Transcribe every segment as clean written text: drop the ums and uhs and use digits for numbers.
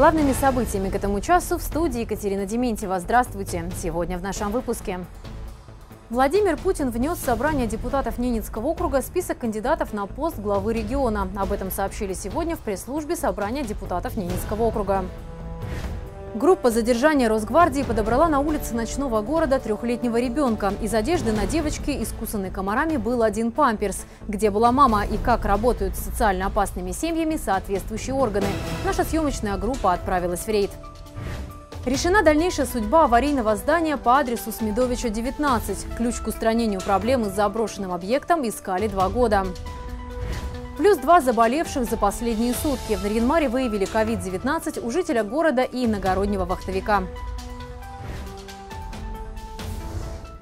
Главными событиями к этому часу в студии Екатерина Дементьева. Здравствуйте! Сегодня в нашем выпуске. Владимир Путин внес в собрание депутатов Ненецкого округа список кандидатов на пост главы региона. Об этом сообщили сегодня в пресс-службе собрания депутатов Ненецкого округа. Группа задержания Росгвардии подобрала на улице ночного города трехлетнего ребенка. Из одежды на девочке, искусанной комарами, был один памперс. Где была мама и как работают с социально опасными семьями соответствующие органы. Наша съемочная группа отправилась в рейд. Решена дальнейшая судьба аварийного здания по адресу Смидовича, 19. Ключ к устранению проблемы с заброшенным объектом искали 2 года. Плюс 2 заболевших за последние сутки. В Нарьян-Маре выявили COVID-19 у жителя города и иногороднего вахтовика.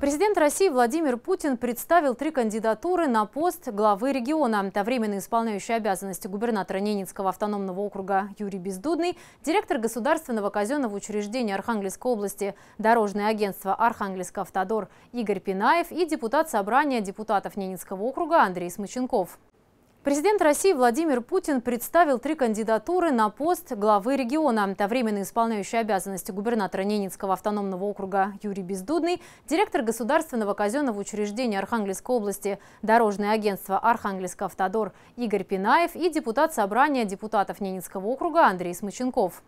Президент России Владимир Путин представил 3 кандидатуры на пост главы региона. Это временно исполняющий обязанности губернатора Ненецкого автономного округа Юрий Бездудный, директор государственного казенного учреждения Архангельской области Дорожное агентство «Архангельскавтодор» Игорь Пинаев и депутат собрания депутатов Ненецкого округа Андрей Смыченков. Президент России Владимир Путин представил 3 кандидатуры на пост главы региона. Это временно исполняющий обязанности губернатора Ненецкого автономного округа Юрий Бездудный, директор государственного казенного учреждения Архангельской области Дорожное агентство «Архангельскавтодор» Игорь Пинаев и депутат собрания депутатов Ненецкого округа Андрей Смыченков.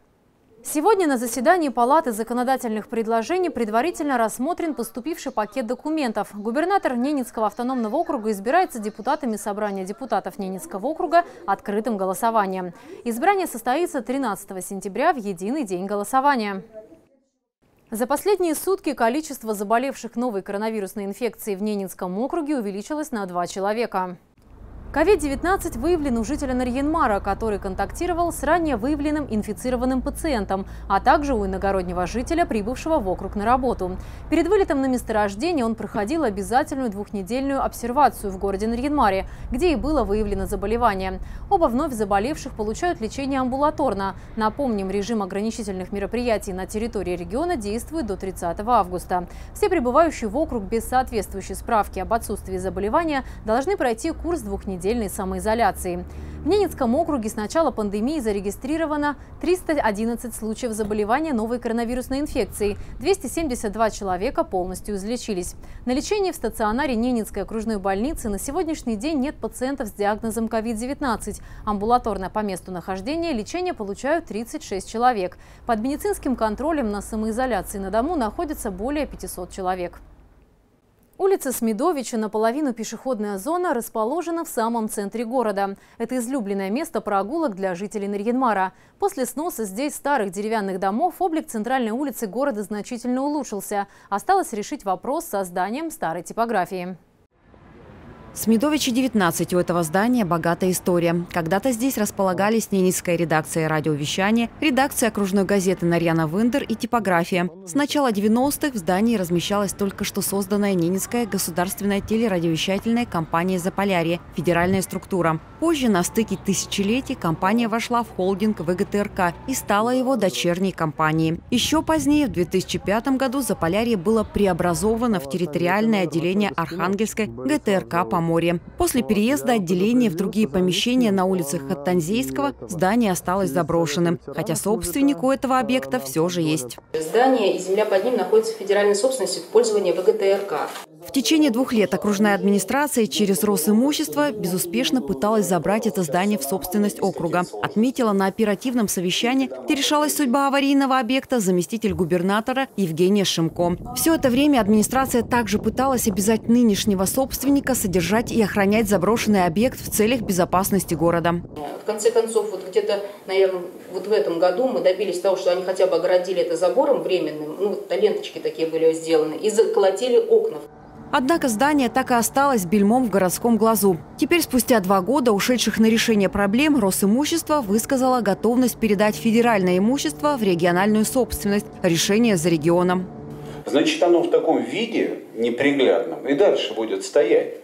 Сегодня на заседании Палаты законодательных предложений предварительно рассмотрен поступивший пакет документов. Губернатор Ненецкого автономного округа избирается депутатами собрания депутатов Ненецкого округа открытым голосованием. Избрание состоится 13 сентября в единый день голосования. За последние сутки количество заболевших новой коронавирусной инфекцией в Ненецком округе увеличилось на 2 человека. COVID-19 выявлен у жителя Нарьян-Мара, который контактировал с ранее выявленным инфицированным пациентом, а также у иногороднего жителя, прибывшего в округ на работу. Перед вылетом на месторождение он проходил обязательную 2-недельную обсервацию в городе Нарьян-Маре, где и было выявлено заболевание. Оба вновь заболевших получают лечение амбулаторно. Напомним, режим ограничительных мероприятий на территории региона действует до 30 августа. Все прибывающие в округ без соответствующей справки об отсутствии заболевания должны пройти курс 2-недельной самоизоляции. В Ненецком округе с начала пандемии зарегистрировано 311 случаев заболевания новой коронавирусной инфекцией. 272 человека полностью излечились. На лечении в стационаре Ненецкой окружной больницы на сегодняшний день нет пациентов с диагнозом COVID-19. Амбулаторно по месту нахождения лечение получают 36 человек. Под медицинским контролем на самоизоляции на дому находится более 500 человек. Улица Смидовича, наполовину пешеходная зона, расположена в самом центре города. Это излюбленное место прогулок для жителей Нарьян-Мара. После сноса здесь старых деревянных домов облик центральной улицы города значительно улучшился. Осталось решить вопрос с созданием старой типографии. Смидовича, 19. У этого здания богатая история. Когда-то здесь располагались Ненецкая редакция радиовещания, редакция окружной газеты «Нарьяна Виндер» и типография. С начала 90-х в здании размещалась только что созданная Ненецкая государственная телерадиовещательная компания «Заполярье» – федеральная структура. Позже, на стыке тысячелетий, компания вошла в холдинг ВГТРК и стала его дочерней компанией. Еще позднее, в 2005 году, «Заполярье» было преобразовано в территориальное отделение Архангельской ГТРК по море. После переезда отделения в другие помещения на улицах Хаттанзейского здание осталось заброшенным, хотя собственник у этого объекта все же есть. Здание и земля под ним находятся в федеральной собственности в пользовании ВГТРК. В течение 2 лет окружная администрация через Росимущество безуспешно пыталась забрать это здание в собственность округа. Отметила на оперативном совещании, где решалась судьба аварийного объекта, заместитель губернатора Евгения Шимко. Все это время администрация также пыталась обязать нынешнего собственника содержать и охранять заброшенный объект в целях безопасности города. В конце концов, вот где-то, наверное, вот в этом году мы добились того, что они хотя бы огородили это забором временным, ну, ленточки такие были сделаны, и заколотили окна. Однако здание так и осталось бельмом в городском глазу. Теперь, спустя 2 года, ушедших на решение проблем, Росимущество высказало готовность передать федеральное имущество в региональную собственность. Решение за регионом. Значит, оно в таком виде неприглядном и дальше будет стоять.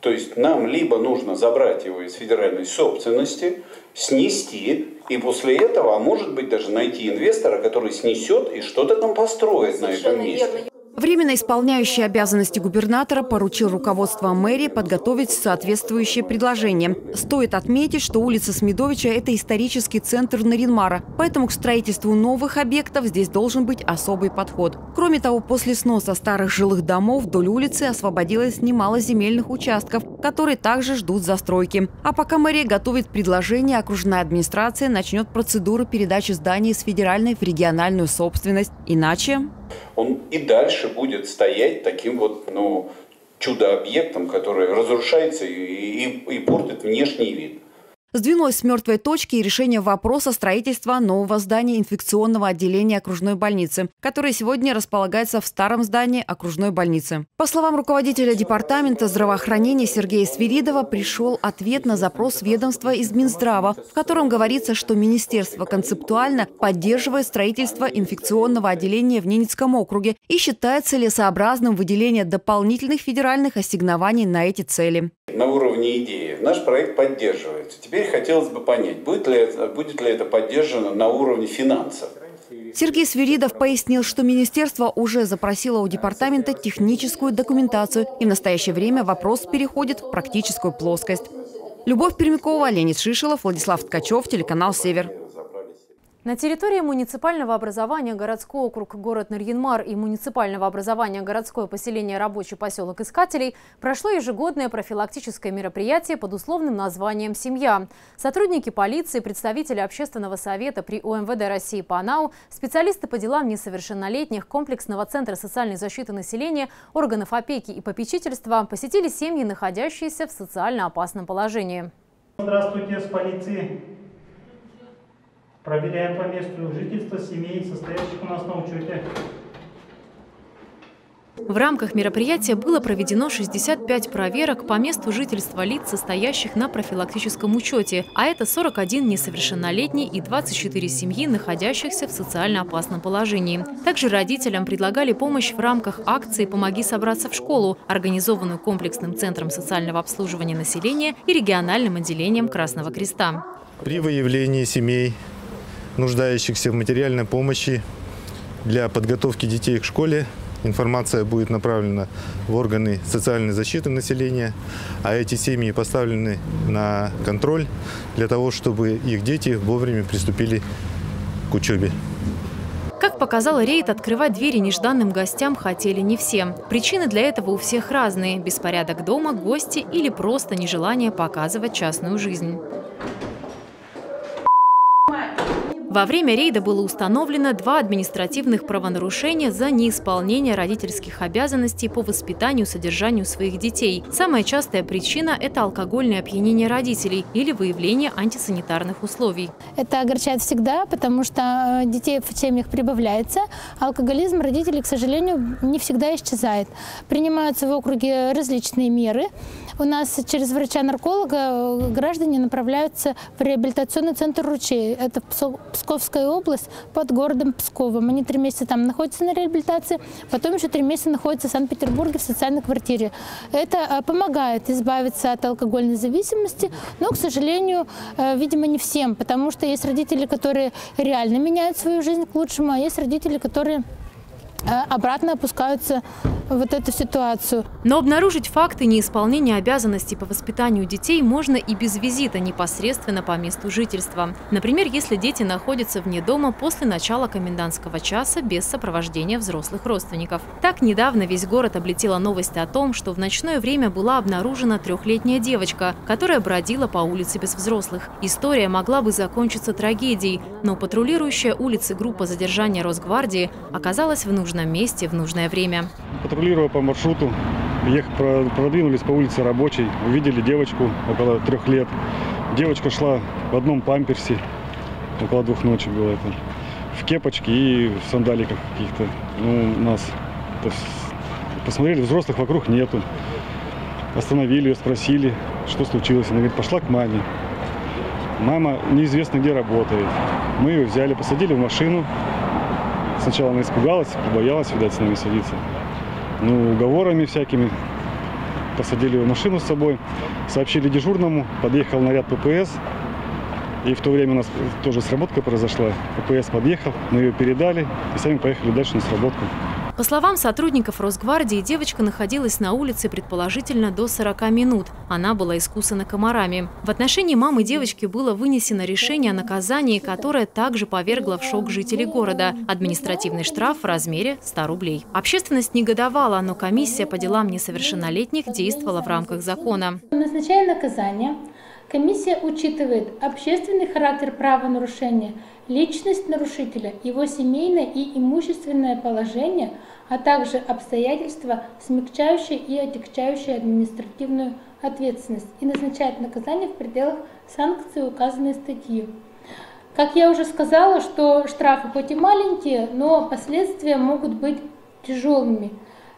То есть нам либо нужно забрать его из федеральной собственности, снести, и после этого, а может быть, даже найти инвестора, который снесет и что-то там построит на этом месте. Временно исполняющий обязанности губернатора поручил руководству мэрии подготовить соответствующие предложения. Стоит отметить, что улица Смидовича – это исторический центр Нарьян-Мара, поэтому к строительству новых объектов здесь должен быть особый подход. Кроме того, после сноса старых жилых домов вдоль улицы освободилось немало земельных участков, которые также ждут застройки. А пока мэрия готовит предложение, окружная администрация начнет процедуру передачи зданий с федеральной в региональную собственность. Иначе… Он и дальше будет стоять таким вот, чудо-объектом, который разрушается и портит внешний вид. Сдвинулось с мертвой точки и решение вопроса строительства нового здания инфекционного отделения окружной больницы, которое сегодня располагается в старом здании окружной больницы. По словам руководителя департамента здравоохранения Сергея Свиридова, пришел ответ на запрос ведомства из Минздрава, в котором говорится, что министерство концептуально поддерживает строительство инфекционного отделения в Ненецком округе и считает целесообразным выделение дополнительных федеральных ассигнований на эти цели. На уровне идеи наш проект поддерживается. Теперь хотелось бы понять, будет ли это поддержано на уровне финансов. Сергей Свиридов пояснил, что министерство уже запросило у департамента техническую документацию, и в настоящее время вопрос переходит в практическую плоскость. Любовь Пермякова, Леонид Шишелов, Владислав Ткачев, телеканал «Север». На территории муниципального образования городской округ город Нарьян-Мар и муниципального образования городское поселение рабочий поселок Искателей прошло ежегодное профилактическое мероприятие под условным названием «Семья». Сотрудники полиции, представители общественного совета при ОМВД России по Анау, специалисты по делам несовершеннолетних, комплексного центра социальной защиты населения, органов опеки и попечительства посетили семьи, находящиеся в социально опасном положении. Здравствуйте, с полиции. Проверяем по месту жительства семей, состоящих у нас на учете. В рамках мероприятия было проведено 65 проверок по месту жительства лиц, состоящих на профилактическом учете, а это 41 несовершеннолетний и 24 семьи, находящихся в социально опасном положении. Также родителям предлагали помощь в рамках акции «Помоги собраться в школу», организованную комплексным центром социального обслуживания населения и региональным отделением Красного Креста. При выявлении семей, нуждающихся в материальной помощи, для подготовки детей к школе информация будет направлена в органы социальной защиты населения, а эти семьи поставлены на контроль для того, чтобы их дети вовремя приступили к учебе. Как показал рейд, открывать двери нежданным гостям хотели не все. Причины для этого у всех разные – беспорядок дома, гости или просто нежелание показывать частную жизнь. Во время рейда было установлено 2 административных правонарушения за неисполнение родительских обязанностей по воспитанию и содержанию своих детей. Самая частая причина – это алкогольное опьянение родителей или выявление антисанитарных условий. Это огорчает всегда, потому что детей в семьях прибавляется, а алкоголизм родителей, к сожалению, не всегда исчезает. Принимаются в округе различные меры. У нас через врача-нарколога граждане направляются в реабилитационный центр «Ручей». Это Псковская область под городом Псковом. Они 3 месяца там находятся на реабилитации, потом еще 3 месяца находятся в Санкт-Петербурге в социальной квартире. Это помогает избавиться от алкогольной зависимости, но, к сожалению, видимо, не всем, потому что есть родители, которые реально меняют свою жизнь к лучшему, а есть родители, которые обратно опускаются вот эту ситуацию. Но обнаружить факты неисполнения обязанностей по воспитанию детей можно и без визита непосредственно по месту жительства. Например, если дети находятся вне дома после начала комендантского часа без сопровождения взрослых родственников. Так, недавно весь город облетела новость о том, что в ночное время была обнаружена 3-летняя девочка, которая бродила по улице без взрослых. История могла бы закончиться трагедией, но патрулирующая улицы группа задержания Росгвардии оказалась в нужном месте в нужное время. Патрулируя по маршруту, продвинулись по улице Рабочей, увидели девочку около 3 лет. Девочка шла в одном памперсе, около 2 ночи было это, в кепочке и в сандаликах каких-то. У нас посмотрели, взрослых вокруг нету. Остановили ее, спросили, что случилось. Она говорит, пошла к маме. Мама неизвестно где работает. Мы ее взяли, посадили в машину. Сначала она испугалась, побоялась, видать, с нами садиться. Уговорами всякими посадили в машину с собой, сообщили дежурному, подъехал наряд ППС, и в то время у нас тоже сработка произошла. ППС подъехал, мы ее передали и сами поехали дальше на сработку. По словам сотрудников Росгвардии, девочка находилась на улице предположительно до 40 минут. Она была искусана комарами. В отношении мамы девочки было вынесено решение о наказании, которое также повергло в шок жителей города. Административный штраф в размере 100 рублей. Общественность негодовала, но комиссия по делам несовершеннолетних действовала в рамках закона. Назначая наказание, комиссия учитывает общественный характер правонарушения, личность нарушителя, его семейное и имущественное положение, а также обстоятельства, смягчающие и отягчающие административную ответственность, и назначает наказание в пределах санкции указанной статьи. Как я уже сказала, что штрафы хоть и маленькие, но последствия могут быть тяжелыми.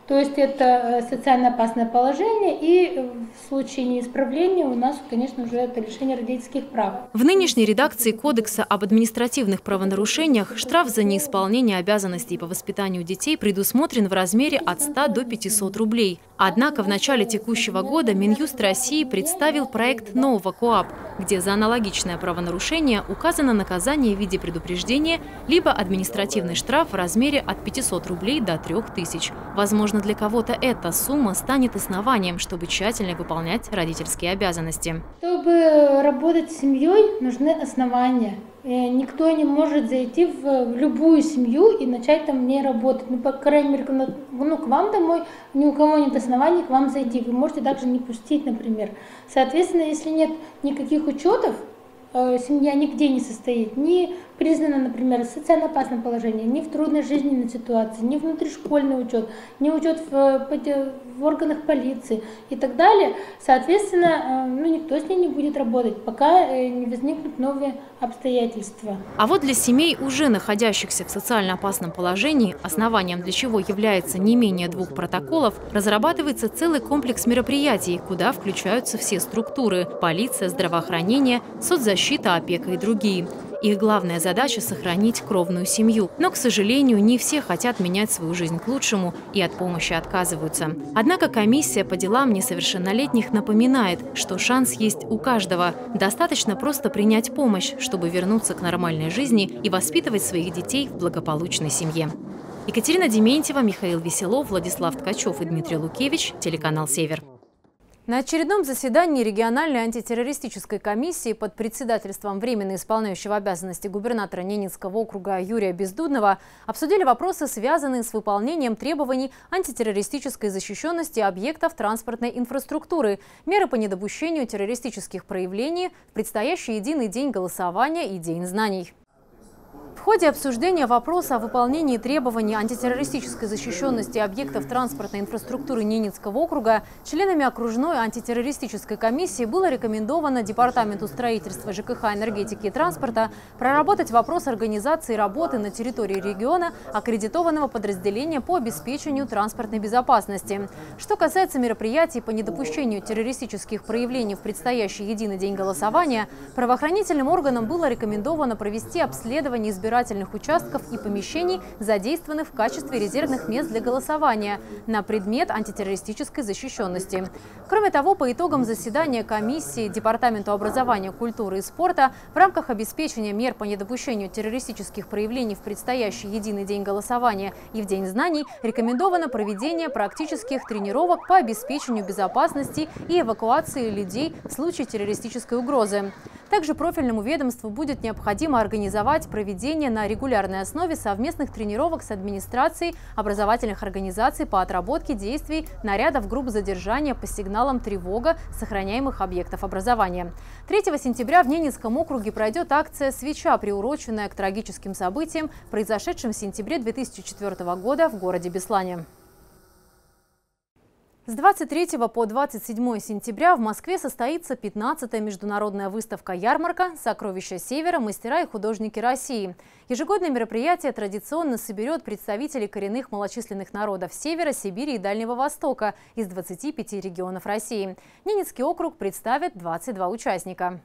То есть это социально опасное положение, и в случае неисправления у нас, конечно, уже это лишение родительских прав. В нынешней редакции Кодекса об административных правонарушениях штраф за неисполнение обязанностей по воспитанию детей предусмотрен в размере от 100 до 500 рублей. Однако в начале текущего года Минюст России представил проект нового КОАП, где за аналогичное правонарушение указано наказание в виде предупреждения либо административный штраф в размере от 500 рублей до 3000. Возможно, для кого-то эта сумма станет основанием, чтобы тщательно выполнять родительские обязанности. Чтобы работать с семьей, нужны основания. Никто не может зайти в любую семью и начать там не работать. Ну, по крайней мере, к вам домой ни у кого нет оснований к вам зайти. Вы можете также не пустить, например. Соответственно, если нет никаких учетов, семья нигде не состоит, не признана, например, в социально опасном положении, ни в трудной жизненной ситуации, ни внутришкольный учет, ни учет в органах полиции и так далее, соответственно, никто с ней не будет работать, пока не возникнут новые обстоятельства. А вот для семей, уже находящихся в социально опасном положении, основанием для чего является не менее 2 протоколов, разрабатывается целый комплекс мероприятий, куда включаются все структуры – полиция, здравоохранение, соцзащита, опека и другие. Их главная задача – сохранить кровную семью. Но, к сожалению, не все хотят менять свою жизнь к лучшему и от помощи отказываются. Однако комиссия по делам несовершеннолетних напоминает, что шанс есть у каждого. Достаточно просто принять помощь, чтобы вернуться к нормальной жизни и воспитывать своих детей в благополучной семье. Екатерина Дементьева, Михаил Веселов, Владислав Ткачев и Дмитрий Лукевич, телеканал «Север». На очередном заседании региональной антитеррористической комиссии под председательством временно исполняющего обязанности губернатора Ненецкого округа Юрия Бездудного обсудили вопросы, связанные с выполнением требований антитеррористической защищенности объектов транспортной инфраструктуры, меры по недопущению террористических проявлений, предстоящий единый день голосования и День знаний. В ходе обсуждения вопроса о выполнении требований антитеррористической защищенности объектов транспортной инфраструктуры Ненецкого округа членами окружной антитеррористической комиссии было рекомендовано Департаменту строительства, ЖКХ, энергетики и транспорта проработать вопрос организации работы на территории региона аккредитованного подразделения по обеспечению транспортной безопасности. Что касается мероприятий по недопущению террористических проявлений в предстоящий единый день голосования, правоохранительным органам было рекомендовано провести обследование избирательных участков и помещений, задействованных в качестве резервных мест для голосования на предмет антитеррористической защищенности. Кроме того, по итогам заседания комиссии Департаменту образования, культуры и спорта в рамках обеспечения мер по недопущению террористических проявлений в предстоящий единый день голосования и в День знаний рекомендовано проведение практических тренировок по обеспечению безопасности и эвакуации людей в случае террористической угрозы. Также профильному ведомству будет необходимо организовать проведение на регулярной основе совместных тренировок с администрацией образовательных организаций по отработке действий нарядов групп задержания по сигналам тревога сохраняемых объектов образования. 3 сентября в Ненецком округе пройдет акция «Свеча», приуроченная к трагическим событиям, произошедшим в сентябре 2004 года в городе Беслане. С 23 по 27 сентября в Москве состоится 15-я международная выставка-ярмарка «Сокровища Севера. Мастера и художники России». Ежегодное мероприятие традиционно соберет представителей коренных малочисленных народов Севера, Сибири и Дальнего Востока из 25 регионов России. Ненецкий округ представит 22 участника.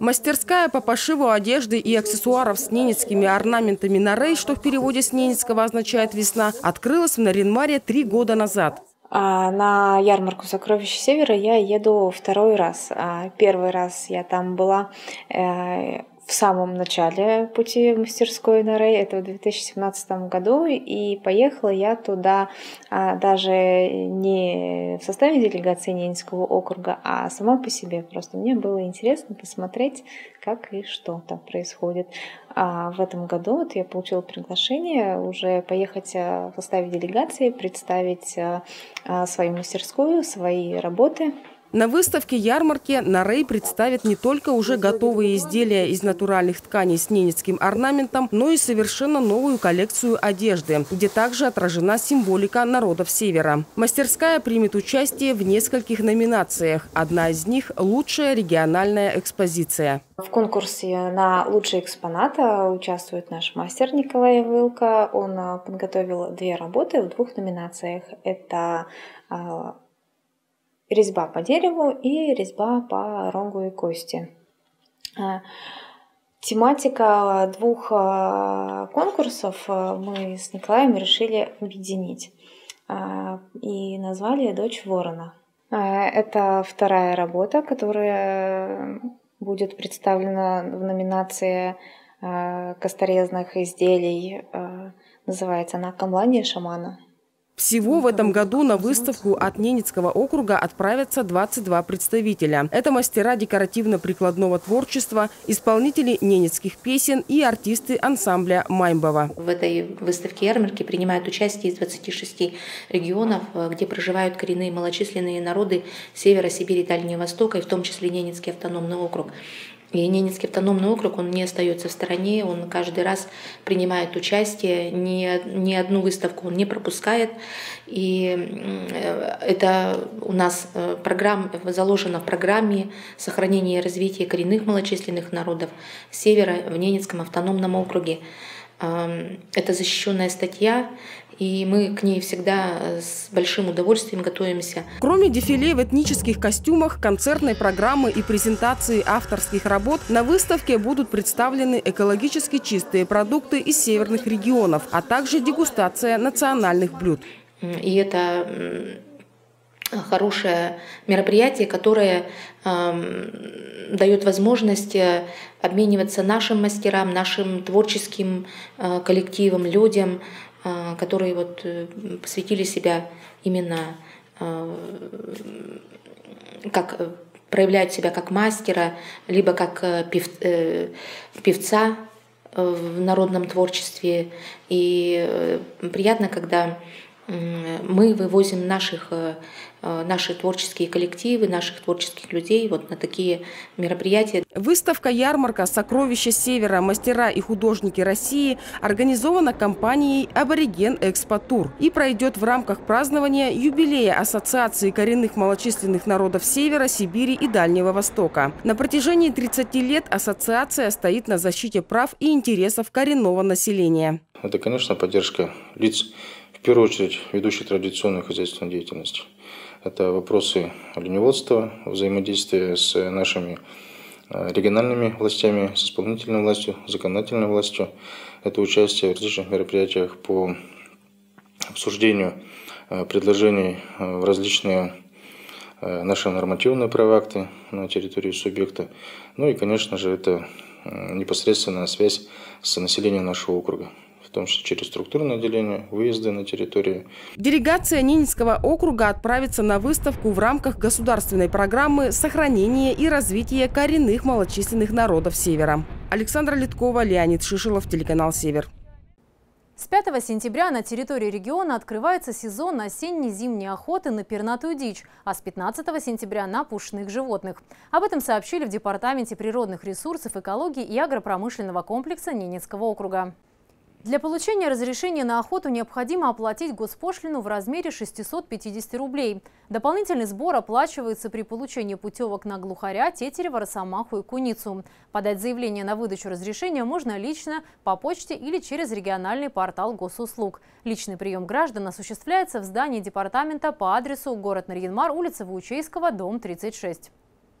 Мастерская по пошиву одежды и аксессуаров с ненецкими орнаментами «На Рей», что в переводе с ненецкого означает «весна», открылась в Нарьян-Маре 3 года назад. На ярмарку «Сокровища Севера» я еду 2-й раз. Первый раз я там была в самом начале пути в мастерской на Рей, это в 2017 году, и поехала я туда даже не в составе делегации Ненецкого округа, а сама по себе. Просто мне было интересно посмотреть, как и что там происходит. А в этом году вот я получила приглашение уже поехать в составе делегации, представить свою мастерскую, свои работы. На выставке-ярмарке на Рей представят не только уже готовые изделия из натуральных тканей с ненецким орнаментом, но и совершенно новую коллекцию одежды, где также отражена символика народов Севера. Мастерская примет участие в нескольких номинациях. Одна из них – лучшая региональная экспозиция. В конкурсе на лучший экспонат участвует наш мастер Николай Вылка. Он подготовил две работы в двух номинациях. Это резьба по дереву и резьба по ронгу и кости. Тематика двух конкурсов мы с Николаем решили объединить и назвали «Дочь ворона». Это вторая работа, которая будет представлена в номинации косторезных изделий. Называется она «Камлания шамана». Всего в этом году на выставку от Ненецкого округа отправятся 22 представителя. Это мастера декоративно-прикладного творчества, исполнители ненецких песен и артисты ансамбля «Маймбова». В этой выставке-ярмарке принимают участие из 26 регионов, где проживают коренные малочисленные народы Севера, Сибири, Дальнего Востока, и в том числе Ненецкий автономный округ. И Ненецкий автономный округ, он не остается в стороне, он каждый раз принимает участие, ни одну выставку он не пропускает. И это у нас заложено в программе сохранения и развития коренных малочисленных народов Севера в Ненецком автономном округе. Это защищенная статья, и мы к ней всегда с большим удовольствием готовимся. Кроме дефиле в этнических костюмах, концертной программы и презентации авторских работ, на выставке будут представлены экологически чистые продукты из северных регионов, а также дегустация национальных блюд. И это хорошее мероприятие, которое дает возможность обмениваться нашим мастерам, нашим творческим коллективом, людям, которые вот посвятили себя именно как проявляют себя как мастера, либо как певца в народном творчестве. И приятно, когда мы вывозим наши творческие коллективы, наших творческих людей вот на такие мероприятия. Выставка-ярмарка «Сокровища Севера. Мастера и художники России» организована компанией «Абориген Экспо Тур» и пройдет в рамках празднования юбилея Ассоциации коренных малочисленных народов Севера, Сибири и Дальнего Востока. На протяжении 30 лет ассоциация стоит на защите прав и интересов коренного населения. Это, конечно, поддержка лиц, в первую очередь, ведущей традиционной хозяйственной деятельности. Это вопросы оленеводства, взаимодействия с нашими региональными властями, с исполнительной властью, законодательной властью. Это участие в различных мероприятиях по обсуждению предложений в различные наши нормативные правоакты на территории субъекта. Ну и, конечно же, это непосредственная связь с населением нашего округа, в том числе через структурное отделение, выезды на территории. Делегация Ненецкого округа отправится на выставку в рамках государственной программы сохранения и развития коренных малочисленных народов Севера. Александра Литкова, Леонид Шишелов, телеканал «Север». С 5 сентября на территории региона открывается сезон осенне-зимней охоты на пернатую дичь, а с 15 сентября на пушных животных. Об этом сообщили в Департаменте природных ресурсов, экологии и агропромышленного комплекса Ненецкого округа. Для получения разрешения на охоту необходимо оплатить госпошлину в размере 650 рублей. Дополнительный сбор оплачивается при получении путевок на глухаря, тетерева, росомаху и куницу. Подать заявление на выдачу разрешения можно лично, по почте или через региональный портал госуслуг. Личный прием граждан осуществляется в здании департамента по адресу город Нарьян-Мар, улица Вучейского, дом 36.